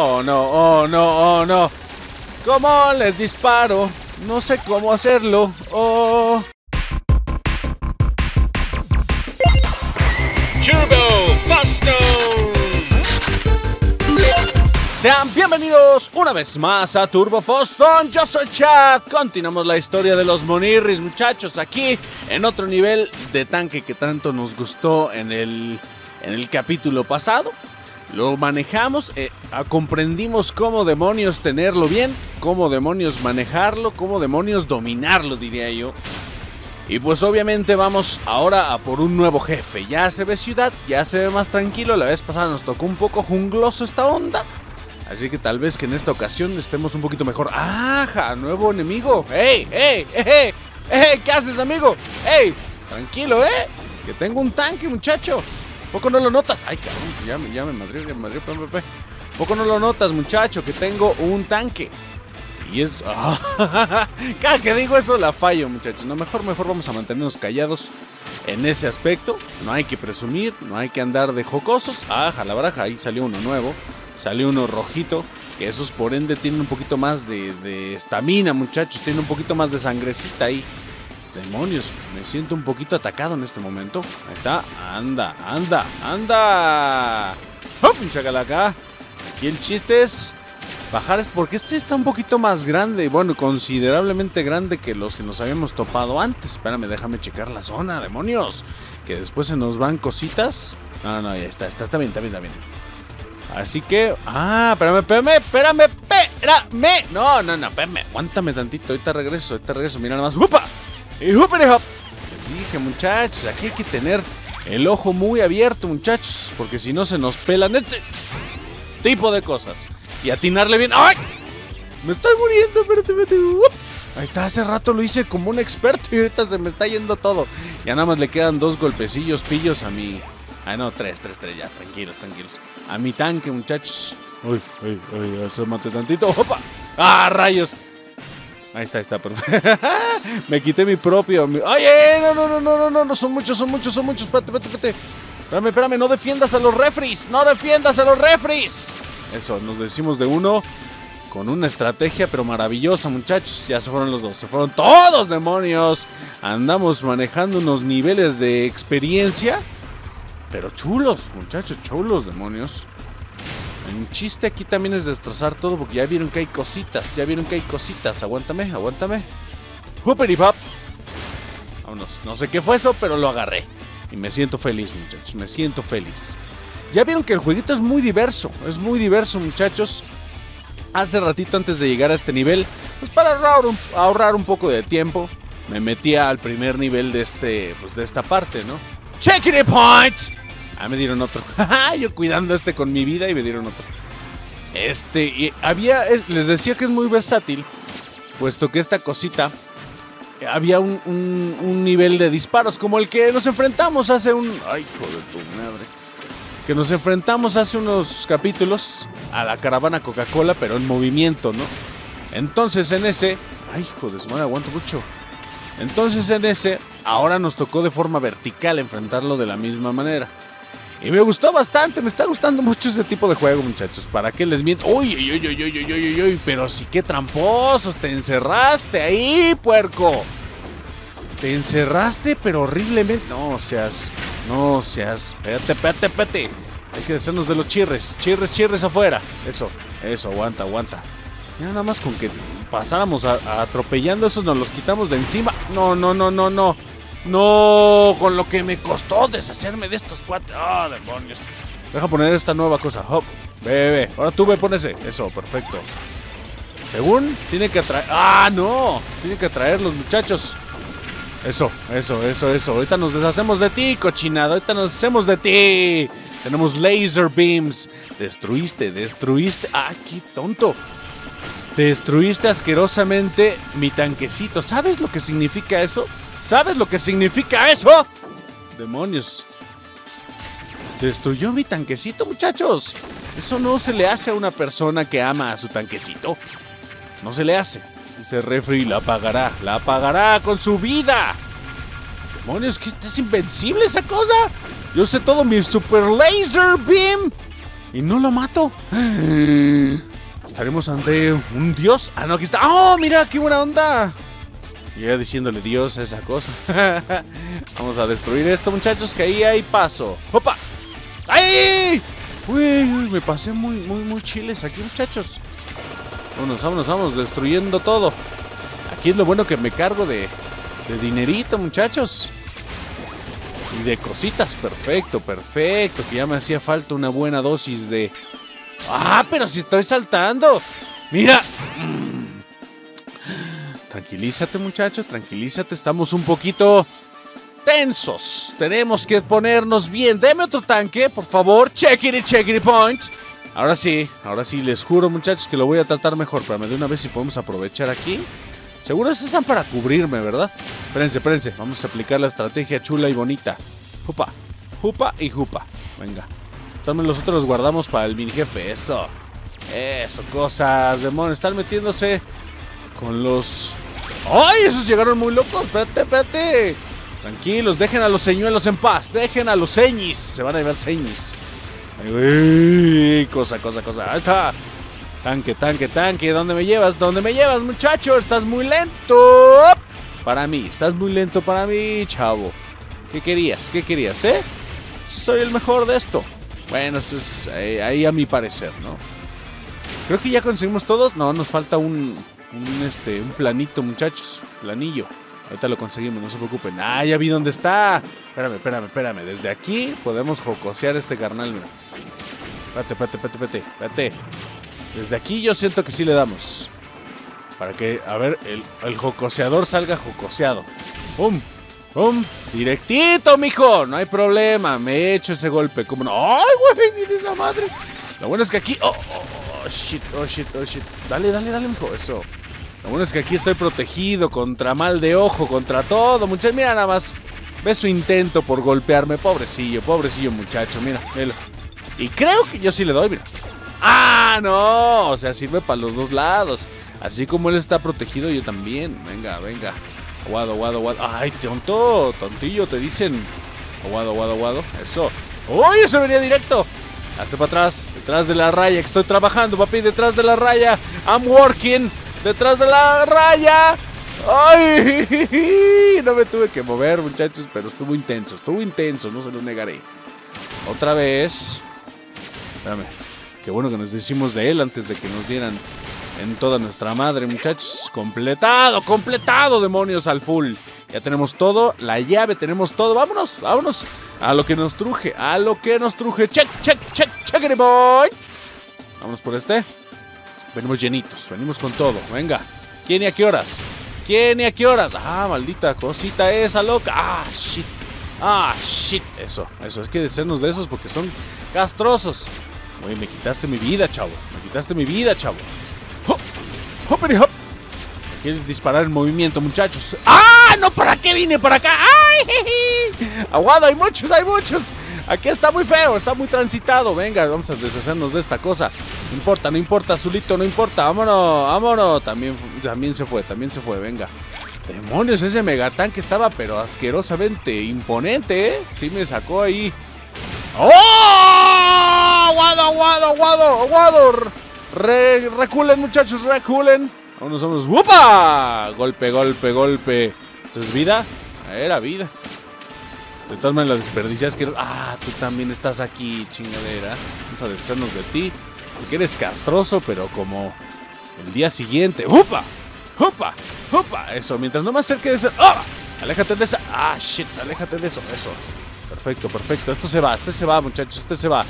Oh no, oh no, oh no. ¿Cómo les disparo? No sé cómo hacerlo. Oh. Turbo Fozton. Sean bienvenidos una vez más a Turbo Fozton. Yo soy Chad. Continuamos la historia de los Monirris, muchachos, aquí en otro nivel de tanque que tanto nos gustó en el capítulo pasado. Lo manejamos, comprendimos cómo demonios tenerlo bien, cómo demonios manejarlo, cómo demonios dominarlo, diría yo. Y pues obviamente vamos ahora a por un nuevo jefe. Ya se ve ciudad, ya se ve más tranquilo. La vez pasada nos tocó un poco jungloso esta onda, así que tal vez que en esta ocasión estemos un poquito mejor. ¡Ajá! Nuevo enemigo. ¡Ey! ¡Ey! ¡Ey! ¡Ey! ¿Qué haces, amigo? ¡Ey! Tranquilo, ¿eh? Que tengo un tanque, muchacho. ¿Poco no lo notas? Ay, cabrón, ya me madrió, ¿poco no lo notas, muchacho? Que tengo un tanque. Y es... Oh, cada que digo eso la fallo, muchachos. No, mejor vamos a mantenernos callados en ese aspecto. No hay que presumir, no hay que andar de jocosos. Ah, jalabaraja, ahí salió uno nuevo. Salió uno rojito, que esos por ende tienen un poquito más de estamina, muchachos. Tienen un poquito más de sangrecita ahí. Demonios, me siento un poquito atacado en este momento. Ahí está, anda. ¡Oh, pinche calaca! Aquí el chiste es bajar, es porque este está un poquito más grande, bueno, considerablemente grande que los que nos habíamos topado antes. Espérame, déjame checar la zona, demonios, que después se nos van cositas. No, no, ya está bien, Así que, espérame. No, espérame, aguántame tantito, ahorita regreso, mira nada más. ¡Upa! Y hop. Les dije, muchachos, aquí hay que tener el ojo muy abierto, muchachos, porque si no se nos pelan este tipo de cosas. Y atinarle bien. ¡Ay! Me estoy muriendo, espérate. Ahí está, hace rato lo hice como un experto y ahorita se me está yendo todo. Ya nada más le quedan dos golpecillos pillos a mi... Ah, no, tres, ya, tranquilos. A mi tanque, muchachos. Uy, asómate tantito. ¡Opa! ¡Ah, rayos! Ahí está, perfecto. Me quité mi propio. ¡Ay, no! Son muchos. Espérate. Espérame, no defiendas a los refris. Eso, nos decimos de uno con una estrategia, pero maravillosa, muchachos. Ya se fueron los dos, se fueron todos, demonios. Andamos manejando unos niveles de experiencia, pero chulos, muchachos, chulos, demonios. Mi chiste aquí también es destrozar todo, porque ya vieron que hay cositas, aguántame. ¡Huperipap! Vámonos, no sé qué fue eso, pero lo agarré. Y me siento feliz, muchachos, Ya vieron que el jueguito es muy diverso, muchachos. Hace ratito, antes de llegar a este nivel, pues para ahorrar un poco de tiempo, me metí al primer nivel de este, pues de esta parte, ¿no? ¡Check it point! Ah, me dieron otro. Yo cuidando este con mi vida y me dieron otro. Les decía que es muy versátil, puesto que esta cosita, había un nivel de disparos como el que nos enfrentamos hace un... Ay, hijo de tu madre. Que nos enfrentamos hace unos capítulos a la caravana Coca-Cola, pero en movimiento, ¿no? Entonces en ese... Ay, hijo de su madre, aguanto mucho. Entonces en ese, ahora nos tocó de forma vertical enfrentarlo de la misma manera. Y me gustó bastante, me está gustando mucho ese tipo de juego, muchachos. ¿Para qué les miento? ¡Uy! Pero sí, que tramposos, te encerraste ahí, puerco. Te encerraste, pero horriblemente. No seas. Espérate. Hay que hacernos de los chirres afuera. Eso, aguanta. Mira, nada más con que pasáramos atropellando esos, nos los quitamos de encima. No. No, con lo que me costó deshacerme de estos cuatro. ¡Ah, demonios! Deja poner esta nueva cosa. Hop, ve. Ahora tú ve, ponese. Eso, perfecto. Según, tiene que atraer. ¡Ah, no! Tiene que atraerlos, muchachos. Eso. Ahorita nos deshacemos de ti, cochinada. Tenemos laser beams. Destruiste. ¡Ah, qué tonto! Destruiste asquerosamente mi tanquecito. ¿Sabes lo que significa eso? ¡Demonios! Destruyó mi tanquecito, muchachos. Eso no se le hace a una persona que ama a su tanquecito. No se le hace. Ese refri la pagará con su vida. ¡Demonios! ¿Qué es invencible esa cosa? Yo usé todo mi super laser beam y no lo mato. estaremos ante un dios. Ah, no, aquí está. ¡Oh, mira! ¡Qué buena onda! Y yo diciéndole dios a esa cosa. Vamos a destruir esto, muchachos, que ahí hay paso. ¡Opa! ¡Ay! Uy, uy, me pasé muy chiles aquí, muchachos. Vámonos, vámonos, destruyendo todo. Aquí es lo bueno que me cargo de dinerito, muchachos. Y de cositas, perfecto, perfecto. Que ya me hacía falta una buena dosis de... ¡Ah, pero si estoy saltando! ¡Mira! Tranquilízate, muchachos, tranquilízate. Estamos un poquito tensos. Tenemos que ponernos bien. Deme otro tanque, por favor. Check it, point. Ahora sí, les juro, muchachos, que lo voy a tratar mejor. Espérame de una vez si podemos aprovechar aquí. Seguro esas están para cubrirme, ¿verdad? Espérense, espérense. Vamos a aplicar la estrategia chula y bonita. Jupa, jupa y jupa. Venga. También los otros los guardamos para el mini jefe. Eso. Eso, cosas. Demonios, están metiéndose con los... ¡Ay! Esos llegaron muy locos. Espérate, espérate. Tranquilos, dejen a los señuelos en paz. Dejen a los ceñis. Se van a llevar ceñis. Uy, cosa, cosa, cosa. Ahí está. Tanque, tanque, tanque. ¿Dónde me llevas? ¿Dónde me llevas, muchacho? Estás muy lento para mí. Estás muy lento para mí, chavo. ¿Qué querías? ¿Qué querías, eh? Soy el mejor de esto. Bueno, eso es ahí a mi parecer, ¿no? Creo que ya conseguimos todos. No, nos falta un planito, muchachos. Planillo. Ahorita lo conseguimos, no se preocupen. Ah, ya vi dónde está. Espérame, espérame, espérame. Desde aquí podemos jocosear este carnal. Espérate, espérate, espérate, espérate, espérate. Desde aquí yo siento que sí le damos. Para que, a ver, el jocoseador salga jocoseado. ¡Pum! ¡Pum! ¡Directito, mijo! No hay problema. Me echo ese golpe. ¿Cómo no? ¡Ay, güey! ¡Mira esa madre! Lo bueno es que aquí... ¡Oh, oh, oh, shit! ¡Oh, shit! ¡Oh, shit! Dale, dale, dale, mijo. Eso. Lo bueno es que aquí estoy protegido contra mal de ojo, contra todo. Muchachos, mira nada más. Ve su intento por golpearme. Pobrecillo, pobrecillo muchacho. Mira, mira. Y creo que yo sí le doy, mira. ¡Ah, no! O sea, sirve para los dos lados. Así como él está protegido, yo también. Venga, venga. Aguado, aguado, aguado. ¡Ay, tonto! Tontillo, te dicen. Aguado, aguado, aguado. Eso. ¡Uy, eso venía directo! Hazte para atrás. Detrás de la raya. Que estoy trabajando, papi. Detrás de la raya. I'm working. Detrás de la raya. ¡Ay! No me tuve que mover, muchachos. Pero estuvo intenso. Estuvo intenso. No se los negaré. Otra vez. Espérame. Qué bueno que nos deshicimos de él antes de que nos dieran en toda nuestra madre, muchachos. Completado, completado, demonios, al full. Ya tenemos todo, la llave, tenemos todo. Vámonos, vámonos. A lo que nos truje, a lo que nos truje. Check, check, check, check it, boy. Vámonos por este. Venimos llenitos, venimos con todo. Venga, ¿quién y a qué horas? ¿Quién y a qué horas? Ah, maldita cosita esa loca. Ah, shit. Ah, shit. Eso, eso, es que deshacernos de esos porque son castrosos. Oye, me quitaste mi vida, chavo. Me quitaste mi vida, chavo. ¡Hop! ¡Hopity hop! Quieren disparar en movimiento, muchachos. ¡Ah! ¡No! ¿Para qué vine para acá? ¡Ay! Jeje. ¡Aguado! ¡Hay muchos! ¡Hay muchos! Aquí está muy feo. Está muy transitado. Venga, vamos a deshacernos de esta cosa. No importa, no importa, Azulito. No importa. ¡Vámonos! ¡Vámonos! También se fue. También se fue. Venga. ¡Demonios! Ese megatanque estaba pero asquerosamente imponente, ¿eh? Sí me sacó ahí. ¡Oh! Aguado, aguado, aguado, aguado. Reculen, muchachos, reculen. Vámonos, vámonos. ¡Upa! Golpe, golpe, golpe. ¿Eso es vida? Era vida. De todas maneras, las desperdicias que... Ah, tú también estás aquí, chingadera. Vamos a deshacernos de ti. Porque eres castroso, pero como el día siguiente. ¡Upa! ¡Upa! ¡Upa! Eso, mientras no me acerque de esa... ¡Oh! ¡Aléjate de esa! ¡Ah, shit! ¡Aléjate de eso! Eso. Perfecto, perfecto. Esto se va, este se va, muchachos. Este se va.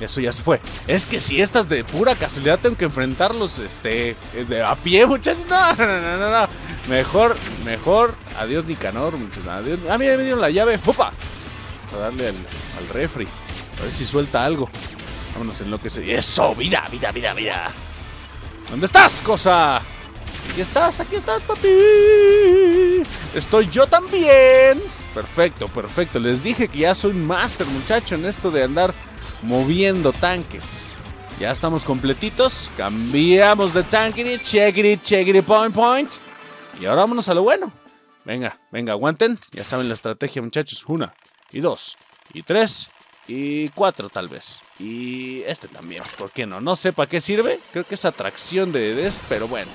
Eso ya se fue. Es que si estas de pura casualidad tengo que enfrentarlos a pie, muchachos. No, no, no, no, no. Mejor, mejor. Adiós, Nicanor, muchachos. Adiós. Ah, mira, me dieron la llave. ¡Opa! Vamos a darle al refri. A ver si suelta algo. Vámonos en lo que se... ¡Eso! ¡Vida, vida, vida, vida! ¿Dónde estás, cosa? Aquí estás, papi. Estoy yo también. Perfecto, perfecto. Les dije que ya soy un máster, muchacho, en esto de andar... moviendo tanques. Ya estamos completitos. Cambiamos de tanque. Check it, point, point. Y ahora vámonos a lo bueno. Venga, venga, aguanten. Ya saben la estrategia, muchachos. Una, y dos, y tres, Y 4 tal vez. Y este también, ¿por qué no? No sé para qué sirve. Creo que es atracción de DDs, pero bueno.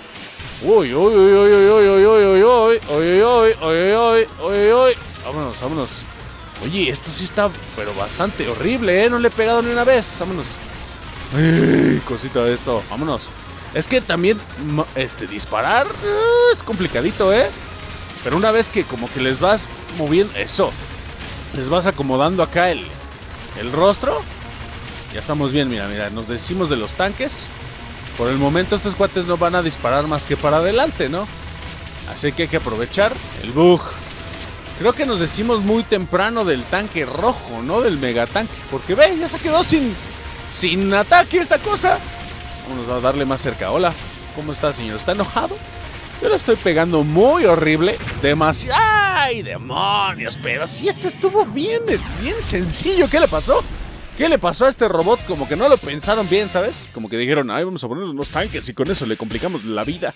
Uy, uy, uy, uy, uy, uy, uy, uy, uy, uy, uy, uy, uy, uy. Vámonos, vámonos. Oye, esto sí está, pero bastante horrible, ¿eh? No le he pegado ni una vez. Vámonos. Ay, cosita de esto. Vámonos. Es que también, disparar es complicadito, ¿eh? Pero una vez que como que les vas moviendo, eso, les vas acomodando acá el rostro, ya estamos bien. Mira, mira, nos deshicimos de los tanques. Por el momento estos cuates no van a disparar más que para adelante, ¿no? Así que hay que aprovechar el bug. Creo que nos deshicimos muy temprano del tanque rojo, ¿no? Del megatanque, porque ve, ya se quedó sin ataque esta cosa. Vamos a darle más cerca. Hola, ¿cómo está, señor? ¿Está enojado? Yo lo estoy pegando muy horrible. Demasiado. ¡Ay, demonios! Pero si este estuvo bien, bien sencillo. ¿Qué le pasó? ¿Qué le pasó a este robot? Como que no lo pensaron bien, ¿sabes? Como que dijeron, ay, vamos a ponernos unos tanques y con eso le complicamos la vida.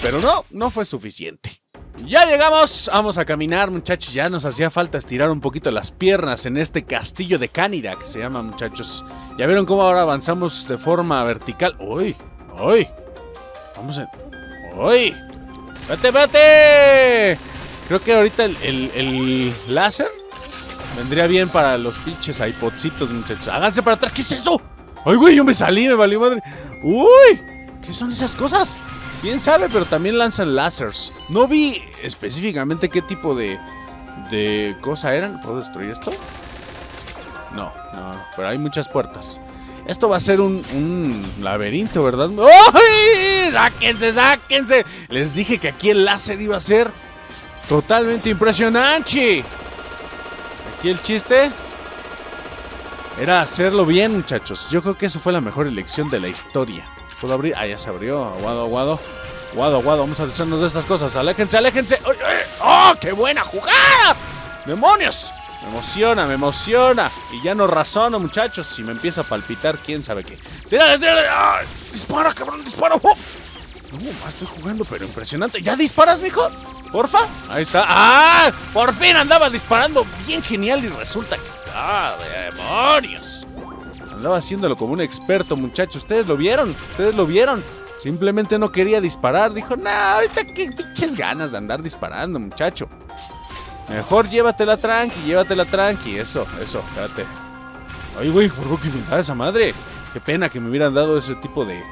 Pero no, no fue suficiente. Ya llegamos. Vamos a caminar, muchachos. Ya nos hacía falta estirar un poquito las piernas en este castillo de Cánida que se llama, muchachos. Ya vieron cómo ahora avanzamos de forma vertical. ¡Uy! ¡Uy! Vamos en... ¡Uy! ¡Vete, vete! Creo que ahorita el láser vendría bien para los pinches iPodcitos, muchachos. ¡Háganse para atrás! ¿Qué es eso? ¡Ay, güey! Yo me salí, me valió madre. ¡Uy! ¿Qué son esas cosas? ¿Quién sabe? Pero también lanzan lásers. No vi específicamente qué tipo de cosa eran. ¿Puedo destruir esto? No, no. Pero hay muchas puertas. Esto va a ser un laberinto, ¿verdad? ¡Ay! ¡Sáquense, sáquense! Les dije que aquí el láser iba a ser totalmente impresionante. Aquí el chiste era hacerlo bien, muchachos. Yo creo que esa fue la mejor elección de la historia. ¿Puedo abrir? Ah, ya se abrió. Aguado, aguado. Aguado, aguado. Vamos a deshacernos de estas cosas. ¡Aléjense, aléjense! ¡Ay, ay! ¡Oh, qué buena jugada! ¡Demonios! Me emociona, me emociona. Y ya no razono, muchachos. Si me empieza a palpitar, quién sabe qué. ¡Tírale, tírale! ¡Ah! ¡Dispara, cabrón! ¡Dispara! ¡Oh! No, estoy jugando, pero impresionante. ¿Ya disparas, mijo? Porfa. Ahí está. ¡Ah! Por fin andaba disparando bien genial y resulta que... ¡Ah, demonios! Andaba haciéndolo como un experto, muchachos. ¿Ustedes lo vieron? ¿Ustedes lo vieron? Simplemente no quería disparar. Dijo, no, ahorita qué pinches ganas de andar disparando, muchacho. Mejor llévatela tranqui, llévatela tranqui. Eso, eso, espérate. Ay, güey, ¿por qué me da esa madre? Qué pena que me hubieran dado ese tipo de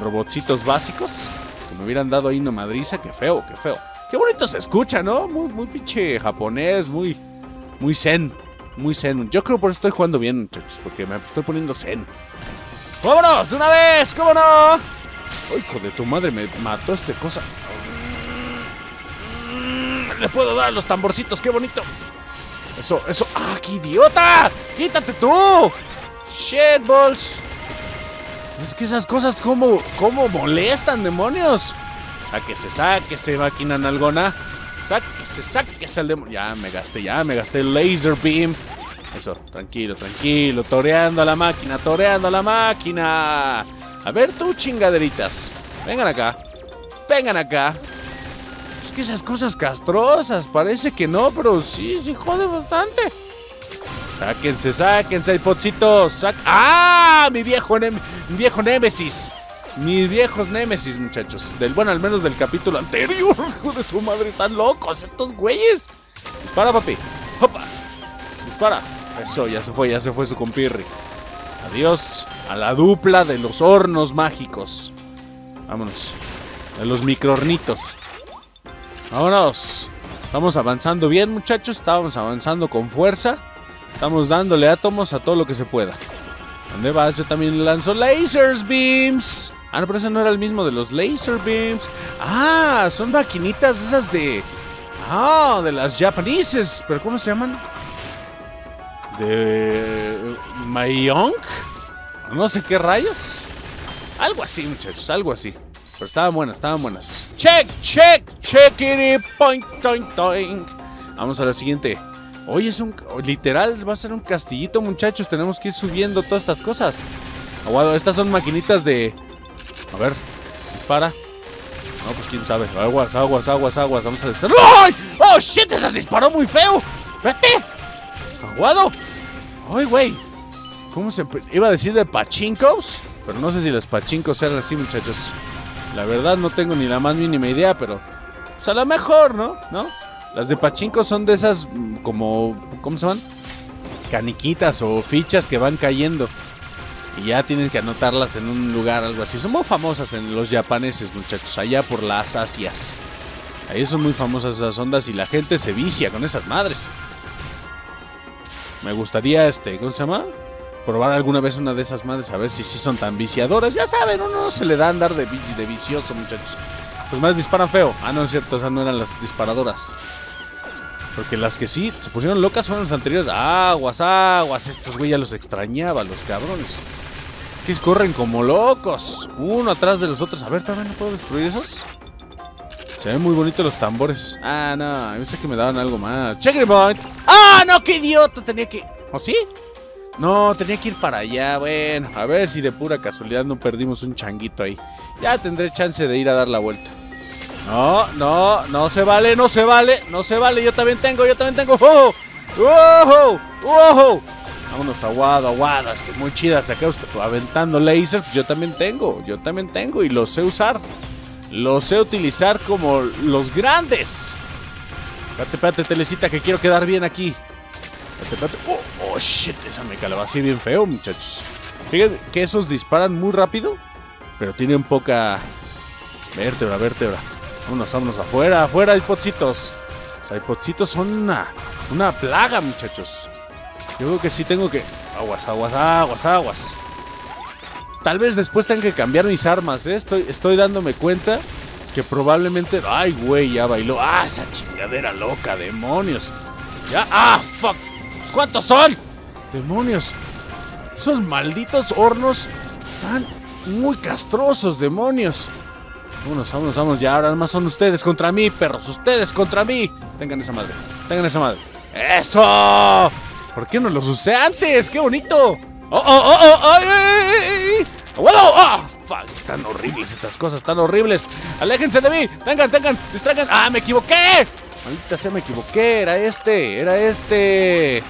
robotcitos básicos. Que me hubieran dado ahí una madriza. Qué feo, qué feo. Qué bonito se escucha, ¿no? Muy pinche japonés, muy zen. Muy zen. Yo creo por eso estoy jugando bien, muchachos. Porque me estoy poniendo zen. ¡Vámonos! ¡De una vez! ¡Cómo no! ¡Ay, hijo de tu madre! Me mató esta cosa. Le puedo dar los tamborcitos, qué bonito. Eso, eso. ¡Ah, qué idiota! ¡Quítate tú! ¡Shit, balls! Es que esas cosas, ¿cómo molestan, demonios? Sáquese, máquina nalgona. Sáquese al demonio. Ya me gasté el laser beam. Eso, tranquilo, tranquilo. Toreando a la máquina, toreando a la máquina. A ver, tú, chingaderitas. Vengan acá. Vengan acá. Es que esas cosas castrosas, parece que no, pero sí, sí jode bastante. Sáquense, sáquense, iPodcitos. ¡Ah! Mi viejo Némesis. Mis viejos Némesis, muchachos. Bueno, al menos del capítulo anterior. Hijo de tu madre, están locos estos güeyes. Dispara, papi. ¡Hopa! Dispara. Eso, ya se fue su compirri. Adiós a la dupla de los hornos mágicos. Vámonos. De los microhornitos. Vámonos. Estamos avanzando bien, muchachos. Estamos avanzando con fuerza. Estamos dándole átomos a todo lo que se pueda. ¿Dónde vas? Yo también lanzo lasers beams. Ah, no, pero ese no era el mismo de los laser beams. Ah, son maquinitas esas de... Ah, de las japoneses. ¿Pero cómo se llaman? De... Mayong. No sé qué rayos. Algo así, muchachos, algo así. Pero estaban buenas, estaban buenas. Check, check, check it. Point, point, point. Vamos a la siguiente. Hoy es un... Literal, va a ser un castillito, muchachos. Tenemos que ir subiendo todas estas cosas. Aguado, estas son maquinitas de... A ver, dispara. No, pues quién sabe. Aguas, aguas, aguas, aguas. Vamos a hacer... ¡Ay! ¡Oh, shit! ¡Se disparó muy feo! ¡Vete! Aguado. ¡Ay, güey! ¿Cómo se...? Iba a decir de pachincos, pero no sé si los pachincos eran así, muchachos. La verdad no tengo ni la más mínima idea, pero... pues a lo mejor, ¿no? ¿No? Las de pachincos son de esas como... ¿cómo se llaman? Caniquitas o fichas que van cayendo. Y ya tienen que anotarlas en un lugar, algo así. Son muy famosas en los japoneses, muchachos. Allá por las Asias. Ahí son muy famosas esas ondas y la gente se vicia con esas madres. Me gustaría, ¿cómo se llama? Probar alguna vez una de esas madres, a ver si sí son tan viciadoras. Ya saben, uno no se le da andar de vicioso, muchachos. Pues más disparan feo. Ah, no, es cierto, esas no eran las disparadoras. Porque las que sí se pusieron locas fueron las anteriores. Aguas, aguas. Estos güey ya los extrañaba, los cabrones. Que corren como locos, uno atrás de los otros. A ver, ¿también no puedo destruir esos? Se ven muy bonitos los tambores. Ah, no, pensé que me daban algo más. Checkpoint. Ah, no, qué idiota. Tenía que... ¿o sí? No, tenía que ir para allá. Bueno, a ver si de pura casualidad no perdimos un changuito ahí. Ya tendré chance de ir a dar la vuelta. No, no, no se vale, no se vale, no se vale. Yo también tengo, yo también tengo. ¡Oh! ¡Oh! ¡Oh! Vámonos, aguado, aguado. Es que muy chida, saca usted aventando lasers. Pues yo también tengo, yo también tengo. Y los sé usar, los sé utilizar como los grandes. Espérate, espérate, telecita, que quiero quedar bien aquí. Espérate, espérate. ¡Oh, shit! Esa me calabacé bien feo, muchachos. Fíjense que esos disparan muy rápido, pero tienen poca vértebra, vértebra. Vámonos, vámonos, afuera, afuera, hipochitos. Los hipochitos son una plaga, muchachos. Yo creo que sí tengo que... aguas, aguas, aguas, aguas. Tal vez después tenga que cambiar mis armas, ¿eh? Estoy dándome cuenta que probablemente... ¡ay, güey! Ya bailó. ¡Ah, esa chingadera loca! ¡Demonios! ¡Ya! ¡Ah, fuck! ¿Cuántos son? ¡Demonios! Esos malditos hornos están muy castrosos, demonios. Vámonos, vámonos, vámonos. Ya ahora más son ustedes contra mí, perros. Ustedes contra mí. Tengan esa madre. Tengan esa madre. ¡Eso! ¿Por qué no los usé antes? ¡Qué bonito! ¡Oh, oh, oh, oh! ¡Ay, ay, ay! ¡Oh, fuck! Están horribles estas cosas, están horribles. ¡Aléjense de mí! ¡Tengan, tengan! ¡Distraigan! ¡Ah, me equivoqué! Maldita sea, me equivoqué. Era este, era este.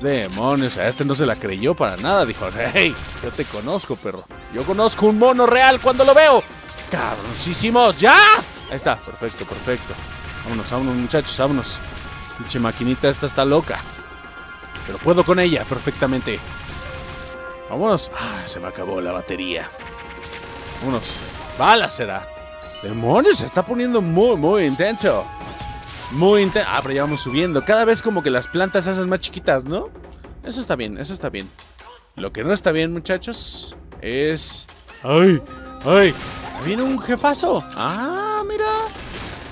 Demonios, a este no se la creyó para nada. Dijo, hey, yo te conozco, perro. Yo conozco un mono real cuando lo veo. Cabroncísimos, ya. Ahí está, perfecto, perfecto. Vámonos, vámonos, muchachos, vámonos. Pinche maquinita, esta está loca. Pero puedo con ella perfectamente. Vámonos. Ah, se me acabó la batería. Vámonos. Bala será. Demonios, se está poniendo muy, muy intenso. Muy intenso. Ah, pero ya vamos subiendo. Cada vez como que las plantas se hacen más chiquitas, ¿no? Eso está bien, eso está bien. Lo que no está bien, muchachos, es... ¡ay! ¡Ay! Viene un jefazo. Ah, mira.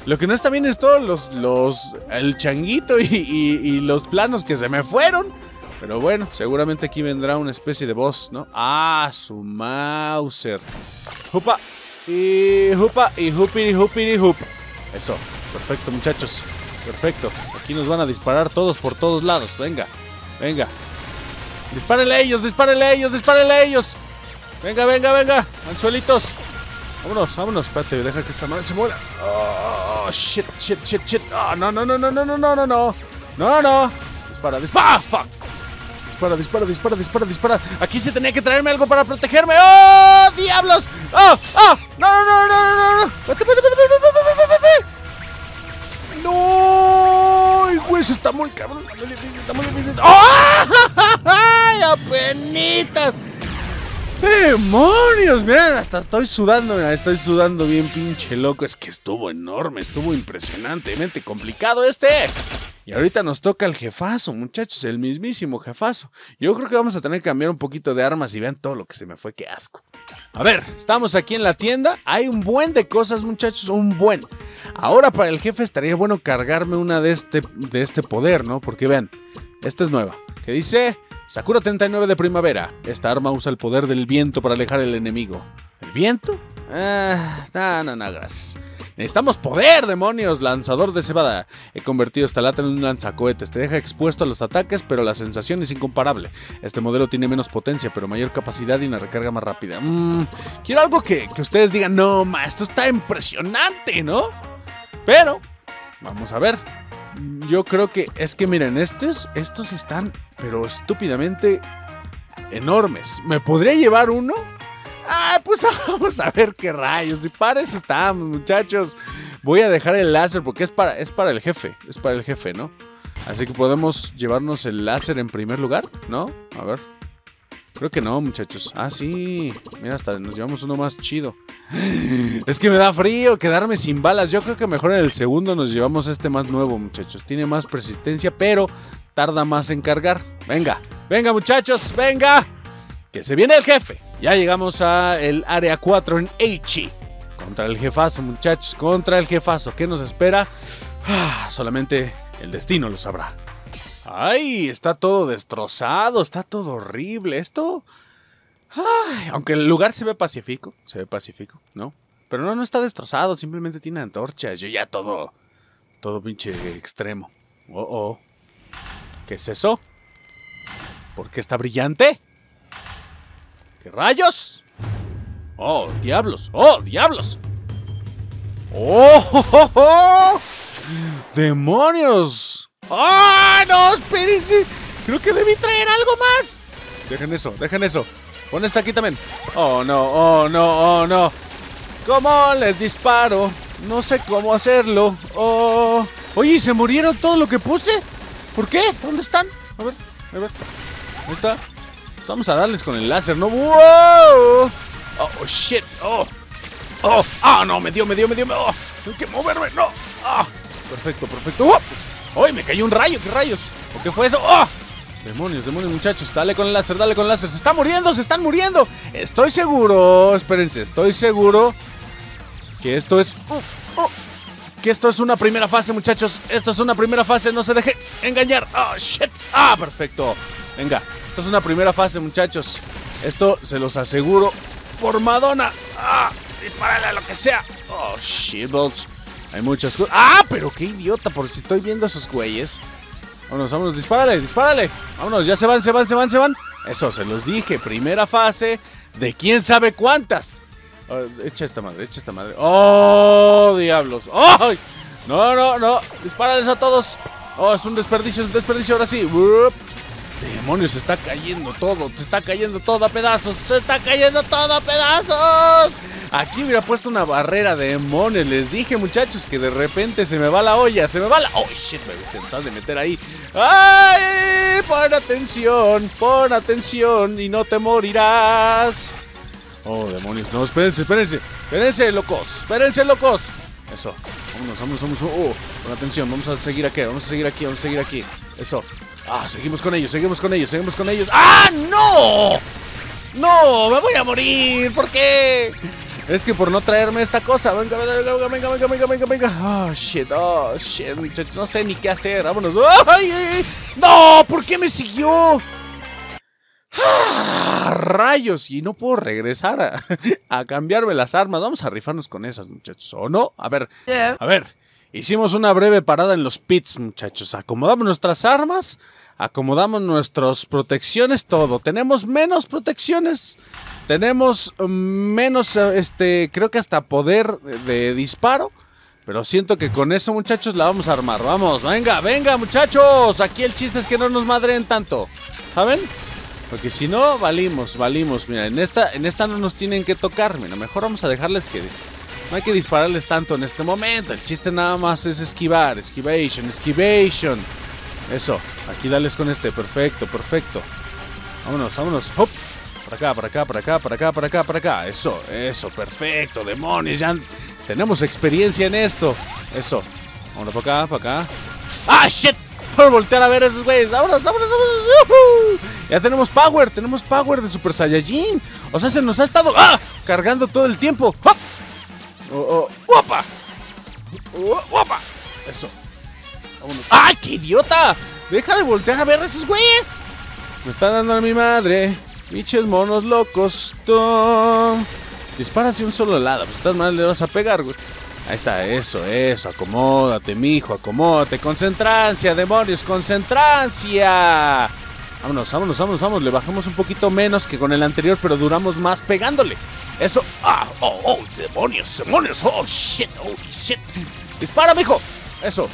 Lo que no está bien es todos el changuito y los planos que se me fueron. Pero bueno, seguramente aquí vendrá una especie de boss, ¿no? Ah, su Mauser. Jupa. Y jupa. Y jupiri, jupiri, jup. Eso. Perfecto, muchachos. Perfecto. Aquí nos van a disparar todos por todos lados. Venga. Venga. Dispárenle a ellos, dispárenle a ellos, dispárenle a ellos. Venga, venga, venga. Anzuelitos. Vámonos, vámonos, espérate, deja que esta madre se muera. Oh, shit, shit, shit, shit. Oh, no, no, no, no, no, no, no, no, no. No, no. Dispara, dispara. Fuck. Dispara, dispara, dispara, dispara, dispara. Aquí sí tenía que traerme algo para protegerme. ¡Oh, diablos! ¡Oh, oh! ¡No, no, no, no, no, no! ¡Vete, vete, vete, vete, vete, vete, vete! ¡No! ¡Ay, güey, eso está muy cabrón! ¡Está muy difícil! ¡Oh! ¡Ay, apenitas! ¡Demonios! Miren, hasta estoy sudando, mira, estoy sudando bien pinche loco. Es que estuvo enorme, estuvo impresionantemente complicado este. Y ahorita nos toca el jefazo, muchachos, el mismísimo jefazo. Yo creo que vamos a tener que cambiar un poquito de armas y vean todo lo que se me fue, qué asco. A ver, estamos aquí en la tienda, hay un buen de cosas, muchachos, un buen. Ahora para el jefe estaría bueno cargarme una de este poder, ¿no? Porque vean, esta es nueva, que dice... Sakura 39 de primavera. Esta arma usa el poder del viento para alejar al enemigo. ¿El viento? No, no, no, gracias. Necesitamos poder, demonios. Lanzador de cebada. He convertido esta lata en un lanzacohetes. Te deja expuesto a los ataques, pero la sensación es incomparable. Este modelo tiene menos potencia, pero mayor capacidad y una recarga más rápida. Quiero algo que ustedes digan, no, ma, esto está impresionante, ¿no? Pero, vamos a ver. Yo creo que, es que miren, estos están, pero estúpidamente enormes. ¿Me podría llevar uno? Ah, pues vamos a ver qué rayos. Y para eso estamos, muchachos. Voy a dejar el láser porque es para el jefe. Es para el jefe, ¿no? Así que podemos llevarnos el láser en primer lugar, ¿no? A ver. Creo que no, muchachos. Ah, sí. Mira, hasta nos llevamos uno más chido. Es que me da frío quedarme sin balas. Yo creo que mejor en el segundo nos llevamos este más nuevo, muchachos. Tiene más persistencia, pero tarda más en cargar. Venga, venga, muchachos, venga. Que se viene el jefe. Ya llegamos al área 4 en Eichi. Contra el jefazo, muchachos, contra el jefazo. ¿Qué nos espera? Ah, solamente el destino lo sabrá. ¡Ay! Está todo destrozado, está todo horrible. Esto... Ay, aunque el lugar se ve pacífico, ¿no? Pero no está destrozado, simplemente tiene antorchas. Yo ya todo pinche extremo. ¡Oh, oh! ¿Qué es eso? ¿Por qué está brillante? ¿Qué rayos? ¡Oh, diablos! ¡Oh, diablos! ¡Oh, oh, oh, oh! ¡Demonios! ¡Ah, ¡oh, no! ¡Espérense! Creo que debí traer algo más. Dejen eso, dejen eso. Pon esta aquí también. ¡Oh, no! ¡Oh, no! ¡Oh, no! ¿Cómo les disparo? No sé cómo hacerlo. ¡Oh! Oye, ¿se murieron todo lo que puse? ¿Por qué? ¿Dónde están? A ver, a ver. ¿Dónde está? Vamos a darles con el láser, ¿no? ¡Wow! ¡Oh, shit! ¡Oh! ¡Oh! ¡Ah, no! ¡Me dio! ¡Oh! ¡Tengo que moverme! ¡No! ¡Ah! ¡Perfecto, perfecto! ¡Oh! ¡Ay, me cayó un rayo! ¡Qué rayos! ¿Por qué fue eso? ¡Oh! ¡Demonios, demonios, muchachos! ¡Dale con el láser, dale con el láser! ¡Se están muriendo, se están muriendo! ¡Estoy seguro! Espérense, estoy seguro que esto es... Que esto es una primera fase, muchachos. Esto es una primera fase, no se deje engañar. ¡Oh, shit! ¡Ah, perfecto! Venga, esto es una primera fase, muchachos. Esto se los aseguro... ¡Por Madonna! ¡Ah! ¡Dispárale a lo que sea! ¡Oh, shitballs! Hay muchas cosas... ¡Ah! ¡Pero qué idiota! Por si estoy viendo a esos güeyes. Vámonos, vámonos. ¡Dispárale, dispárale! Vámonos, ya se van. Eso, se los dije. Primera fase de quién sabe cuántas. Oh, echa esta madre, echa esta madre. ¡Oh, diablos! ¡Oh! ¡No, no, no! ¡Dispárales a todos! ¡Oh, es un desperdicio, es un desperdicio! Ahora sí. ¡Wup! ¡Demonios! ¡Se está cayendo todo! ¡Se está cayendo todo a pedazos! ¡Se está cayendo todo a pedazos! Aquí hubiera puesto una barrera de demonios. Les dije, muchachos, que de repente se me va la olla. ¡Se me va la... ¡Oh, shit! Me intentas de meter ahí. ¡Ay! Pon atención y no te morirás. ¡Oh, demonios! No, espérense, espérense. ¡Espérense, locos! ¡Espérense, locos! Eso. Vámonos, vámonos. ¡Oh! Pon atención. Vamos a seguir aquí. Vamos a seguir aquí. Vamos a seguir aquí. Eso. Ah, seguimos con ellos. ¡Ah, no! ¡No! ¡Me voy a morir! ¿Por qué? Es que por no traerme esta cosa. Venga. Oh, shit, muchachos. No sé ni qué hacer. Vámonos. ¡Ay! ¡No! ¿Por qué me siguió? ¡Ah, rayos! Y no puedo regresar a cambiarme las armas. Vamos a rifarnos con esas, muchachos. ¿O no? A ver. A ver. Hicimos una breve parada en los pits, muchachos. Acomodamos nuestras armas, acomodamos nuestras protecciones, todo. Tenemos menos protecciones, tenemos menos, creo que hasta poder de disparo. Pero siento que con eso, muchachos, la vamos a armar. Vamos, venga, venga, muchachos. Aquí el chiste es que no nos madreen tanto, ¿saben? Porque si no, valimos. Mira, en esta no nos tienen que tocar. Mira, mejor vamos a dejarles que... No hay que dispararles tanto en este momento. El chiste nada más es esquivar. Esquivation. Eso. Aquí dales con este. Perfecto. Vámonos. Hop. Para acá. Eso. Perfecto. Demonios. Ya tenemos experiencia en esto. Eso. Vámonos para acá. ¡Ah, shit! Por voltear a ver a esos güeyes. ¡Vámonos! ¡Yuhu! Ya tenemos power de Super Saiyajin. O sea, se nos ha estado cargando todo el tiempo. ¡Hop! ¡Opa! ¡Opa! Eso. Vámonos. ¡Ay, qué idiota! ¡Deja de voltear a ver a esos güeyes! Me están dando a mi madre. Biches monos locos. Dispara hacia un solo lado. Pues estás mal, le vas a pegar, güey. Ahí está, eso. Acomódate, mijo, acomódate. Concentrancia, demonios, concentrancia. Vámonos. Le bajamos un poquito menos que con el anterior, pero duramos más pegándole. Eso. ¡Ah! ¡Oh, demonios! ¡Oh, shit! ¡Oh, shit! ¡Dispara, mijo! Eso.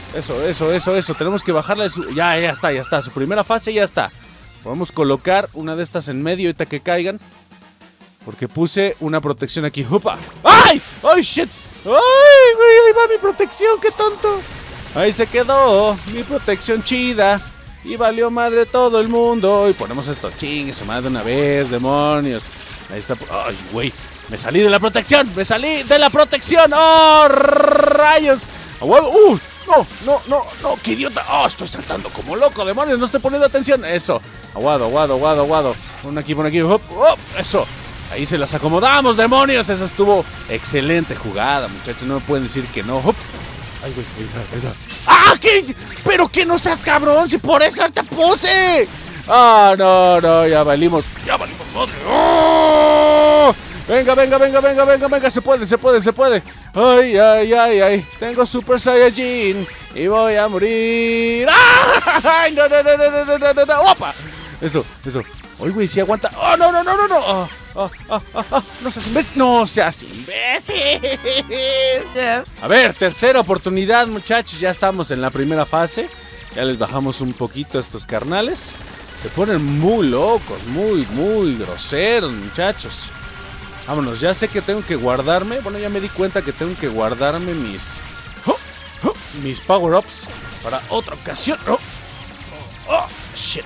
Tenemos que bajarla de su... Ya está. Su primera fase ya está. Podemos colocar una de estas en medio ahorita que caigan. Porque puse una protección aquí. ¡Upa! ¡Ay! ¡Ay, shit! ¡Ay, güey! ¡Ahí va mi protección! ¡Qué tonto! Ahí se quedó mi protección chida. Y valió madre todo el mundo. Y ponemos esto. Chingue su madre una vez, demonios. Ahí está. ¡Ay, güey! ¡Me salí de la protección! ¡Me salí de la protección! ¡Oh, rayos! ¡Uh! No, qué idiota. Oh, estoy saltando como loco, demonios, no estoy poniendo atención. Eso, aguado. Pon aquí, hop, hop, eso. Ahí se las acomodamos, demonios. Esa estuvo excelente jugada, muchachos. No me pueden decir que no, hop. Ay, güey, ahí está. ¡Ah, qué! Pero que no seas cabrón, si por eso te puse. Ah, no, ya valimos, madre. ¡Oh! Venga, se puede. Ay, tengo Super Saiyajin y voy a morir. ¡Ay, no! ¡Opa! Eso. Ay, güey, sí aguanta. ¡Oh, no! ¡Ah! ¡No seas imbécil! A ver, tercera oportunidad, muchachos. Ya estamos en la primera fase. Ya les bajamos un poquito a estos carnales. Se ponen muy locos, muy groseros, muchachos. Vámonos, ya sé que tengo que guardarme. Bueno, ya me di cuenta que tengo que guardarme mis power-ups para otra ocasión. Oh, shit.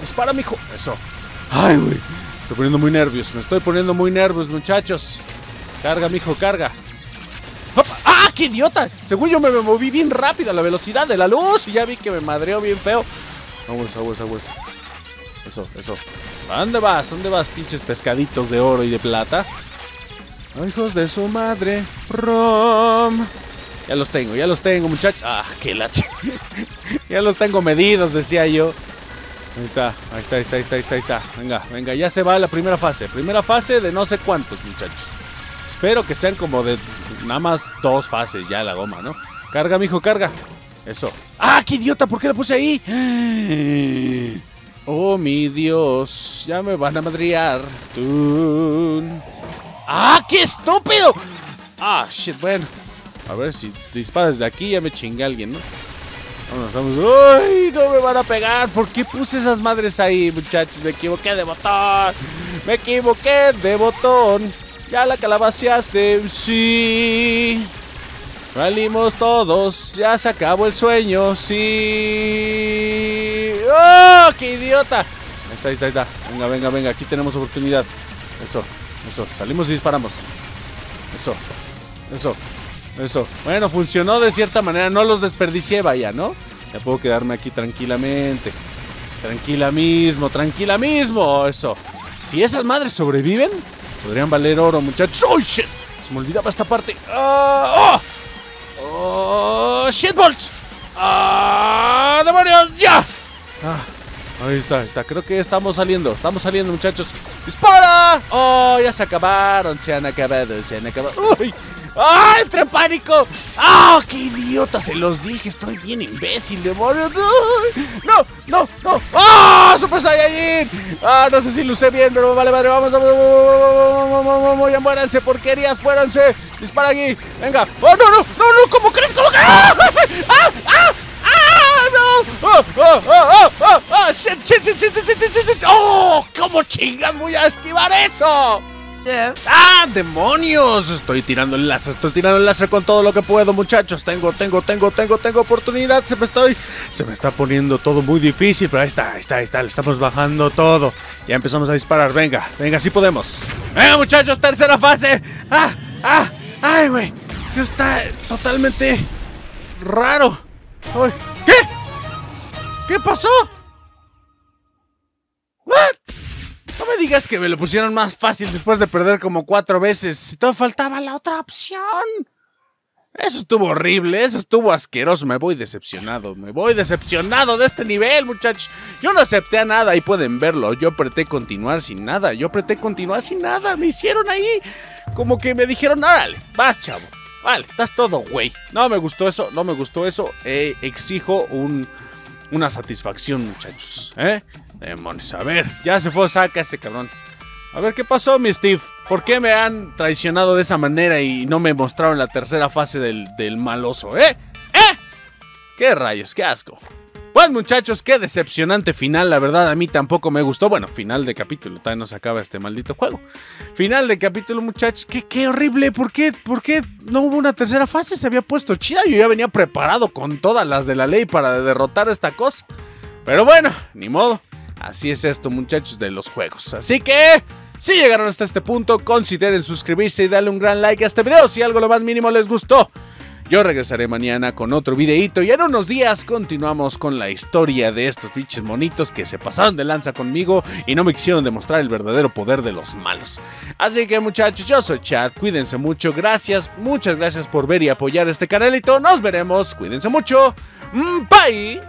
Dispara, mijo. Eso. Ay, güey. Me estoy poniendo muy nervios, muchachos. Carga, mijo, carga. ¡Ah, qué idiota! Según yo me moví bien rápido a la velocidad de la luz y ya vi que me madreó bien feo. Vamos. Eso. ¿Dónde vas, pinches pescaditos de oro y de plata? ¡Oh, hijos de su madre! ¡Rom! Ya los tengo, muchachos. ¡Ah, qué lache! Ya los tengo medidos, decía yo. Ahí está. Venga, ya se va la primera fase. Primera fase de no sé cuántos, muchachos. Espero que sean como de nada más 2 fases ya la goma, ¿no? Carga, mijo, carga. Eso. ¡Ah, qué idiota! ¿Por qué la puse ahí? Oh, mi Dios, ya me van a madrear. ¡Ah, qué estúpido! Ah, shit, bueno. A ver si disparas de aquí, ya me chingué a alguien, ¿no? Vámonos. ¡Ay, no me van a pegar! ¿Por qué puse esas madres ahí, muchachos? Me equivoqué de botón. Ya la calabaceaste, sí. Valimos todos, ya se acabó el sueño, sí. ¡Oh, qué idiota! Ahí está. Venga, aquí tenemos oportunidad. Eso, salimos y disparamos. Eso. Bueno, funcionó de cierta manera, no los desperdicié, vaya, ¿no? Ya puedo quedarme aquí tranquilamente. Tranquila mismo, eso. Si esas madres sobreviven, podrían valer oro, muchachos. ¡Oh, shit! Se me olvidaba esta parte. ¡Oh! ¡Shitballs! ¡Ah! ¡Demonios! ¡Ya! Ah, ahí está. Creo que estamos saliendo, muchachos. ¡Dispara! ¡Oh! Ya se han acabado. ¡Uy! ¡Ah! ¡Entré en pánico! ¡Ah! ¡Qué idiota! Se los dije, estoy bien imbécil, demonios. ¡No! ¡Ah! ¡Oh, Super Saiyajin! ¡Ah! No sé si lo usé bien, pero vale, vamos. Ya muéranse, porquerías, muéranse. Dispara aquí, venga. ¡Oh, no! ¿Cómo crees? ¡Ah! ¡No! ¡Oh! ¡Shit! ¡Oh! ¿Cómo chingas voy a esquivar eso? Yeah. ¡Ah, demonios! Estoy tirando el láser con todo lo que puedo, muchachos. Tengo oportunidad. Se me está poniendo todo muy difícil. Pero ahí está, le estamos bajando todo. Ya empezamos a disparar, venga, sí podemos. ¡Venga, muchachos, tercera fase! ¡Ay, güey! Eso está totalmente raro. Ay, ¿qué? ¿Qué pasó? ¿What? No me digas que me lo pusieron más fácil después de perder como 4 veces. Si todavía faltaba la otra opción. Eso estuvo horrible, eso estuvo asqueroso. Me voy decepcionado de este nivel, muchachos. Yo no acepté a nada y pueden verlo. Yo apreté continuar sin nada. Me hicieron ahí como que me dijeron, órale, vas, chavo. Vale, estás todo, güey. No me gustó eso. Exijo una satisfacción, muchachos. Demonios, a ver, ya se fue, saca ese cabrón. A ver, ¿qué pasó, mi Steve? ¿Por qué me han traicionado de esa manera y no me mostraron la tercera fase del maloso? ¡Qué rayos, qué asco! Pues muchachos, qué decepcionante final, la verdad a mí tampoco me gustó. Bueno, final de capítulo, todavía no se acaba este maldito juego. Final de capítulo, muchachos, qué horrible, ¿por qué no hubo una tercera fase? Se había puesto chida, yo ya venía preparado con todas las de la ley para derrotar esta cosa. Pero bueno, ni modo, así es esto muchachos de los juegos. Así que, si llegaron hasta este punto, consideren suscribirse y darle un gran like a este video si algo lo más mínimo les gustó. Yo regresaré mañana con otro videito y en unos días continuamos con la historia de estos pinches monitos que se pasaron de lanza conmigo y no me quisieron demostrar el verdadero poder de los malos. Así que muchachos, yo soy Chad, cuídense mucho, gracias, muchas gracias por ver y apoyar este canalito, nos veremos, cuídense mucho, bye.